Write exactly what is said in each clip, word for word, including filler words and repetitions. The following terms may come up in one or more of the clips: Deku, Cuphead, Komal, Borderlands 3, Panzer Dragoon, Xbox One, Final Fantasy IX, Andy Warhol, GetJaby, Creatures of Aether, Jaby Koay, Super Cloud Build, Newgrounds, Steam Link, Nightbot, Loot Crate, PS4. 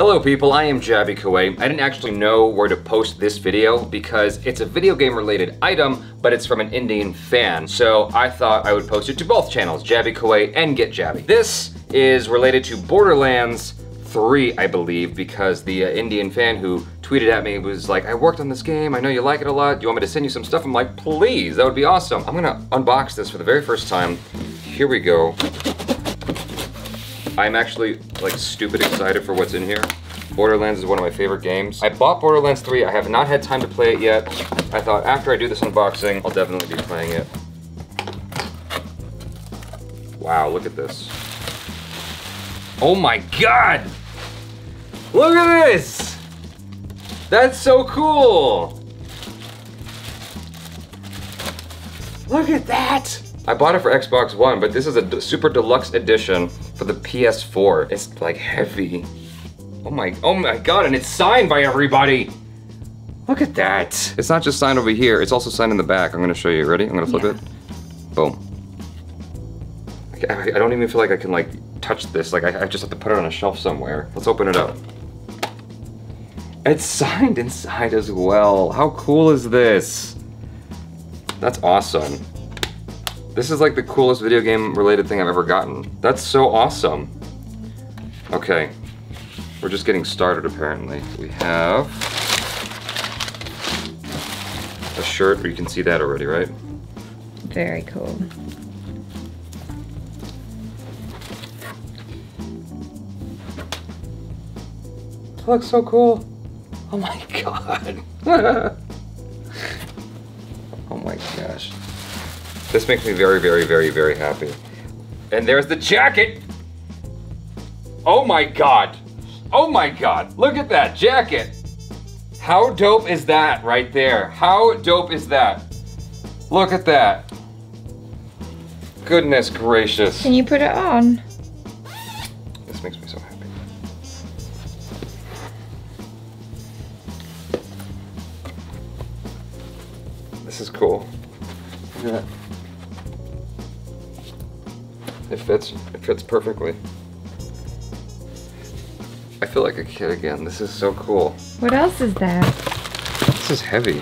Hello people, I am Jaby Koay. I didn't actually know where to post this video because it's a video game related item, but it's from an Indian fan. So I thought I would post it to both channels, Jaby Koay and GetJaby. This is related to Borderlands three, I believe, because the uh, Indian fan who tweeted at me was like, I worked on this game, I know you like it a lot, do you want me to send you some stuff? I'm like, please, that would be awesome. I'm gonna unbox this for the very first time. Here we go. I'm actually like stupid excited for what's in here. Borderlands is one of my favorite games. I bought Borderlands three, I have not had time to play it yet. I thought after I do this unboxing, I'll definitely be playing it. Wow, look at this. Oh my God! Look at this! That's so cool! Look at that! I bought it for Xbox One, but this is a super deluxe edition for the P S four. It's like heavy. Oh my, oh my God, and it's signed by everybody! Look at that! It's not just signed over here, it's also signed in the back. I'm gonna show you, ready? I'm gonna flip yeah. it. Boom. I, I don't even feel like I can like, touch this, like I, I just have to put it on a shelf somewhere. Let's open it up. It's signed inside as well. How cool is this? That's awesome. This is like the coolest video game related thing I've ever gotten. That's so awesome. Okay, we're just getting started apparently. We have a shirt, you can see that already, right? Very cool. That looks so cool. Oh my God. Oh my gosh. This makes me very, very, very, very happy. And there's the jacket. Oh my God. Oh my God. Look at that jacket. How dope is that right there? How dope is that? Look at that. Goodness gracious. Can you put it on? This makes me so happy. This is cool. Look at that. It fits, it fits perfectly. I feel like a kid again. This is so cool. What else is that? This is heavy.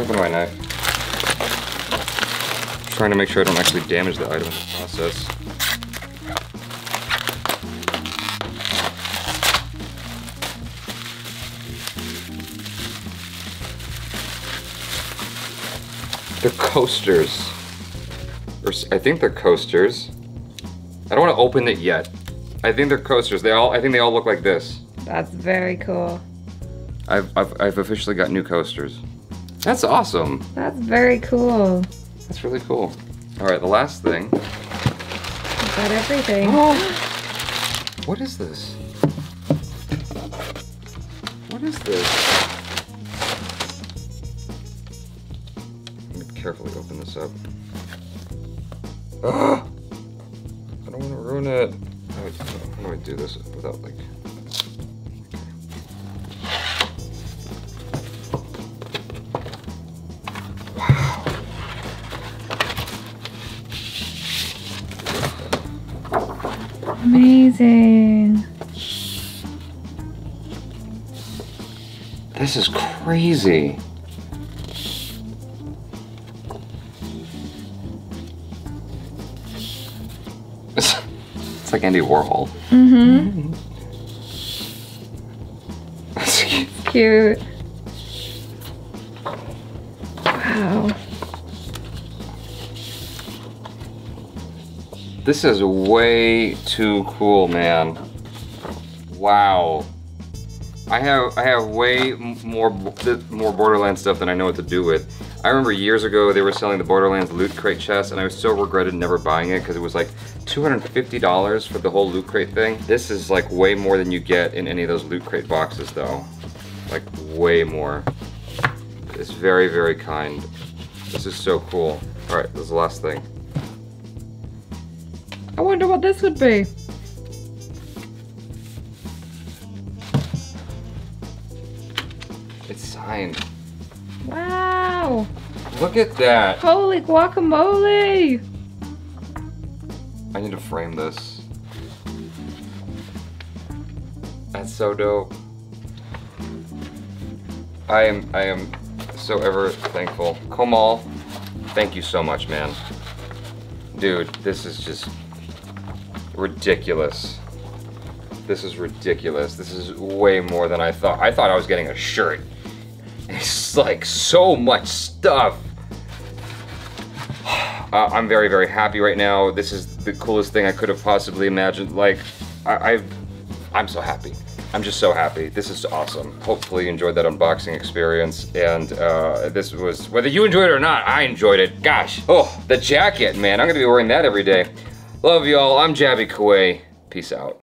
Open my knife. I'm trying to make sure I don't actually damage the item in the process. They're coasters. Or, I think they're coasters. I don't want to open it yet. I think they're coasters. They all. I think they all look like this. That's very cool. I've, I've, I've officially got new coasters. That's awesome. That's very cool. That's really cool. All right, the last thing. I've got everything. Oh. What is this? What is this? Carefully open this up. Ah! I don't want to ruin it. How do, I, how do I do this without like... Okay. Wow. Amazing. This is crazy. It's like Andy Warhol. Mm-hmm. That's cute. Cute. Wow. This is way too cool, man. Wow. I have I have way more more Borderlands stuff than I know what to do with. I remember years ago they were selling the Borderlands Loot Crate chest, and I so regretted never buying it because it was like two hundred fifty dollars for the whole Loot Crate thing. This is like way more than you get in any of those Loot Crate boxes, though. Like way more. It's very, very kind. This is so cool. All right, this is the last thing. I wonder what this would be. It's signed. Wow. Look at that. Holy guacamole. I need to frame this. That's so dope. I am, I am so ever thankful. Komal, thank you so much, man. Dude, this is just ridiculous. This is ridiculous. This is way more than I thought. I thought I was getting a shirt. It's like so much stuff. Uh, I'm very, very happy right now. This is the coolest thing I could have possibly imagined. Like, I, I've, I'm so happy. I'm just so happy. This is awesome. Hopefully you enjoyed that unboxing experience. And uh, this was, whether you enjoyed it or not, I enjoyed it. Gosh, oh, the jacket, man. I'm gonna be wearing that every day. Love y'all, I'm Jaby Koay. Peace out.